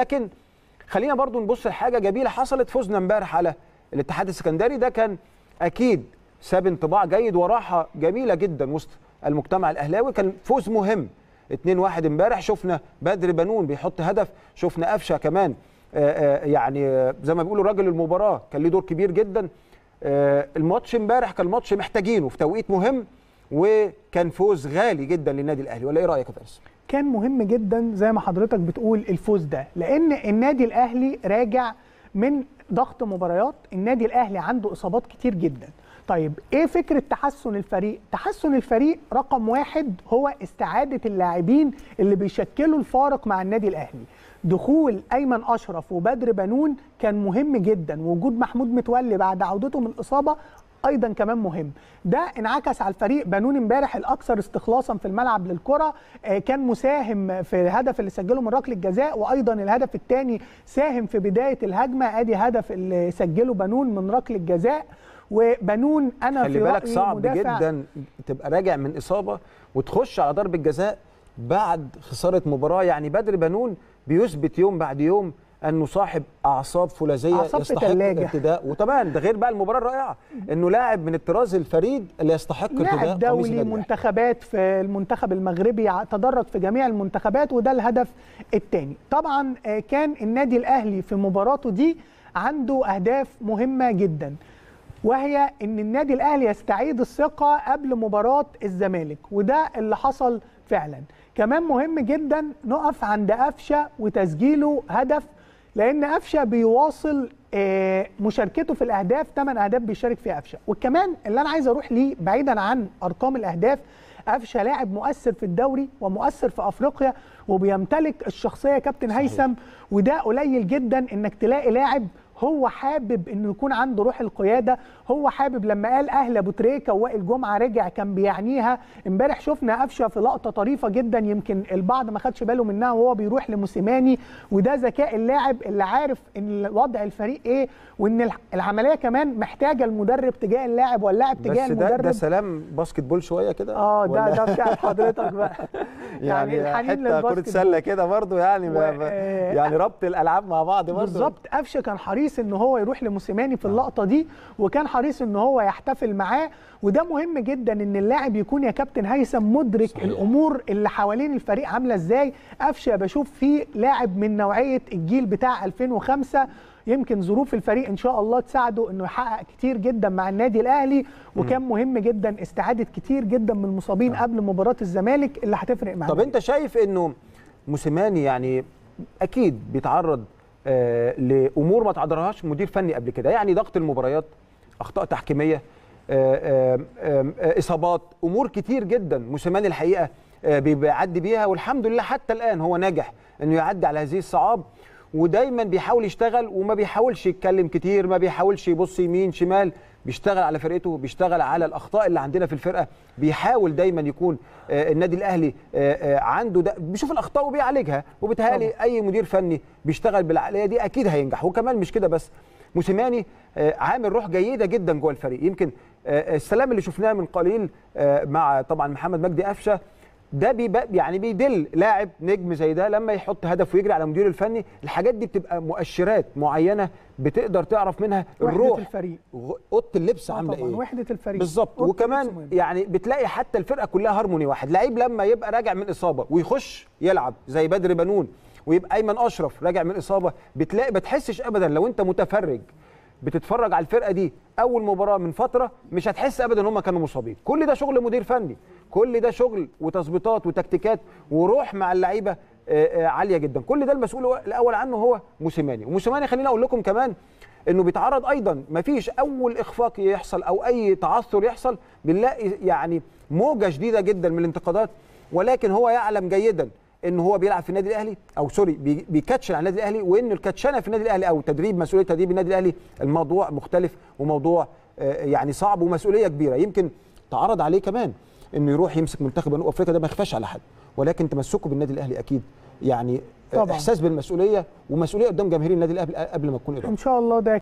ولكن خلينا برضو نبص لحاجه جميله حصلت. فوزنا امبارح على الاتحاد السكندري ده كان اكيد ساب انطباع جيد وراحه جميله جدا وسط المجتمع الاهلاوي، كان فوز مهم 2-1 امبارح. شفنا بدر بنون بيحط هدف، شفنا قفشه كمان يعني زي ما بيقولوا رجل المباراه، كان له دور كبير جدا. الماتش امبارح كان ماتش محتاجينه في توقيت مهم، وكان فوز غالي جدا للنادي الاهلي، ولا ايه رايك يا فارس؟ كان مهم جدا زي ما حضرتك بتقول الفوز ده، لان النادي الاهلي راجع من ضغط مباريات، النادي الاهلي عنده اصابات كتير جدا. طيب ايه فكره تحسن الفريق؟ تحسن الفريق رقم 1 هو استعاده اللاعبين اللي بيشكلوا الفارق مع النادي الاهلي. دخول ايمن اشرف وبدر بنون كان مهم جدا، ووجود محمود متولي بعد عودته من الاصابه ايضا كمان مهم. ده انعكس على الفريق. بنون امبارح الاكثر استخلاصا في الملعب للكره، كان مساهم في الهدف اللي سجله من ركله الجزاء، وايضا الهدف الثاني ساهم في بدايه الهجمه، ادي هدف اللي سجله بنون من ركله الجزاء. وبنون انا في رأيي صعب جدا تبقى راجع من اصابه وتخش على ضربه جزاء بعد خساره مباراه. يعني بدر بنون بيثبت يوم بعد يوم انه صاحب اعصاب فولاذيه يستحق الارتداء، وطبعا ده غير بقى المباراه الرائعه انه لاعب من الطراز الفريد اللي يستحق الارتداء. لاعب دولي منتخبات في المنتخب المغربي، تدرج في جميع المنتخبات، وده الهدف الثاني. طبعا كان النادي الاهلي في مباراته دي عنده اهداف مهمه جدا، وهي ان النادي الاهلي يستعيد الثقه قبل مباراه الزمالك، وده اللي حصل فعلا. كمان مهم جدا نقف عند قفشه وتسجيله هدف، لان قفشه بيواصل مشاركته في الاهداف، 8 اهداف بيشارك فيها قفشه. وكمان اللي انا عايز اروح ليه بعيدا عن ارقام الاهداف، قفشه لاعب مؤثر في الدوري ومؤثر في افريقيا، وبيمتلك الشخصيه كابتن هيثم، وده قليل جدا انك تلاقي لاعب هو حابب انه يكون عنده روح القياده. هو حابب لما قال اهل ابو تريكه ووائل جمعه رجع كان بيعنيها. امبارح شفنا قفشه في لقطه طريفه جدا يمكن البعض ما خدش باله منها، وهو بيروح لموسيماني، وده ذكاء اللاعب اللي عارف ان وضع الفريق ايه، وان العمليه كمان محتاجه المدرب تجاه اللاعب واللاعب تجاه المدرب. بس ده سلام باسكت بول شويه كده. ده بتاع حضرتك بقى يعني الحنين للباسكت، كره سله كده برضه يعني يعني ربط الالعاب مع بعض برضه بالظبط. قفشه كان حريص ان هو يروح لموسيماني في اللقطه دي، وكان حريص ان هو يحتفل معاه، وده مهم جدا ان اللاعب يكون يا كابتن هيثم مدرك صحيح. الامور اللي حوالين الفريق عامله ازاي. قفشه بشوف فيه لاعب من نوعيه الجيل بتاع 2005، يمكن ظروف الفريق ان شاء الله تساعده انه يحقق كتير جدا مع النادي الاهلي. وكان مهم جدا استعاده كتير جدا من المصابين قبل مباراه الزمالك اللي هتفرق معاه. طب انت شايف انه موسيماني يعني اكيد بيتعرض لامور ما تعرضهاش مدير فني قبل كده، يعني ضغط المباريات، اخطاء تحكيميه، اصابات، امور كتير جدا موسيماني الحقيقه بيعدي بيها، والحمد لله حتى الان هو ناجح انه يعدي على هذه الصعاب، ودايما بيحاول يشتغل وما بيحاولش يتكلم كتير، ما بيحاولش يبص يمين شمال، بيشتغل على فرقته، بيشتغل على الاخطاء اللي عندنا في الفرقه، بيحاول دايما يكون النادي الاهلي عنده ده، بيشوف الاخطاء وبيعالجها، وبالتالي اي مدير فني بيشتغل بالعقليه دي اكيد هينجح. وكمان مش كده بس، موسيماني عامل روح جيده جدا جوه الفريق. يمكن السلام اللي شفناه من قليل مع طبعا محمد مجدي قفشه ده يعني بيدل لاعب نجم زي ده لما يحط هدف ويجري على مدير الفني. الحاجات دي بتبقى مؤشرات معينه بتقدر تعرف منها الروح، وحده الفريق، اوضه اللبس عامله ايه، وحده الفريق بالظبط. وكمان يعني بتلاقي حتى الفرقه كلها هارموني واحد. لعيب لما يبقى راجع من اصابه ويخش يلعب زي بدر بنون، ويبقى ايمن اشرف راجع من اصابه، بتلاقي ما تحسش ابدا. لو انت متفرج بتتفرج على الفرقه دي اول مباراه من فتره، مش هتحس ابدا ان هم كانوا مصابين. كل ده شغل مدير فني، كل ده شغل وتظبيطات وتكتيكات وروح مع اللعيبه عاليه جدا. كل ده المسؤول الاول عنه هو موسيماني. وموسيماني خليني اقول لكم كمان انه بيتعرض ايضا، مفيش اول اخفاق يحصل او اي تعثر يحصل بنلاقي يعني موجه جديده جدا من الانتقادات، ولكن هو يعلم جيدا ان هو بيلعب في النادي الاهلي، او سوري بيكاتشن على النادي الاهلي، وان الكاتشنه في النادي الاهلي او تدريب مسؤوليه تدريب النادي الاهلي الموضوع مختلف، وموضوع يعني صعب ومسؤوليه كبيره. يمكن تعرض عليه كمان انه يروح يمسك منتخب جنوب افريقيا، ده ما يخفاش على حد، ولكن تمسكه بالنادي الاهلي اكيد يعني طبعا احساس بالمسؤوليه، ومسؤوليه قدام جماهير النادي الاهلي قبل ما تكون إدارة. ان شاء الله ده